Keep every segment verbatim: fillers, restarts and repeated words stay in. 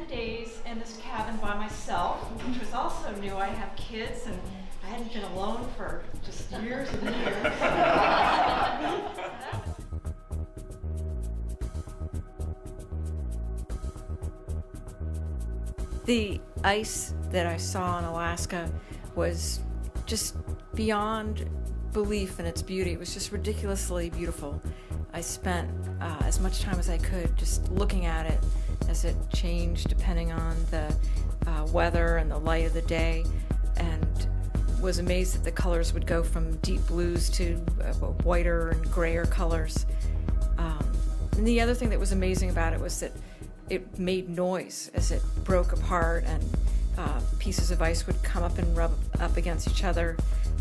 ten days in this cabin by myself, which was also new. I have kids, and I hadn't been alone for just years and years. The ice that I saw in Alaska was just beyond belief in its beauty. It was just ridiculously beautiful. I spent uh, as much time as I could just looking at it as it changed depending on the uh, weather and the light of the day, and was amazed that the colors would go from deep blues to uh, whiter and grayer colors. Um, and the other thing that was amazing about it was that it made noise as it broke apart, and uh, pieces of ice would come up and rub up against each other.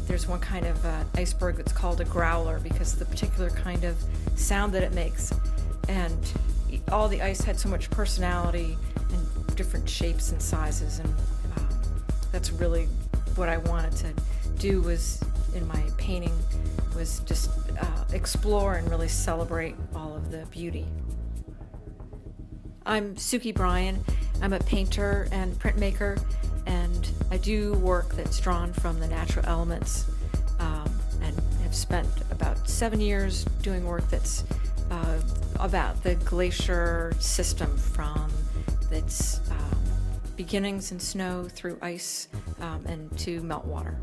There's one kind of uh, iceberg that's called a growler because of the particular kind of sound that it makes. And all the ice had so much personality and different shapes and sizes, and uh, that's really what I wanted to do was, in my painting, was just uh, explore and really celebrate all of the beauty. I'm Sukey Bryan. I'm a painter and printmaker, and I do work that's drawn from the natural elements, um, and have spent about seven years doing work that's uh, about the glacier system from its um, beginnings in snow through ice um, and to meltwater.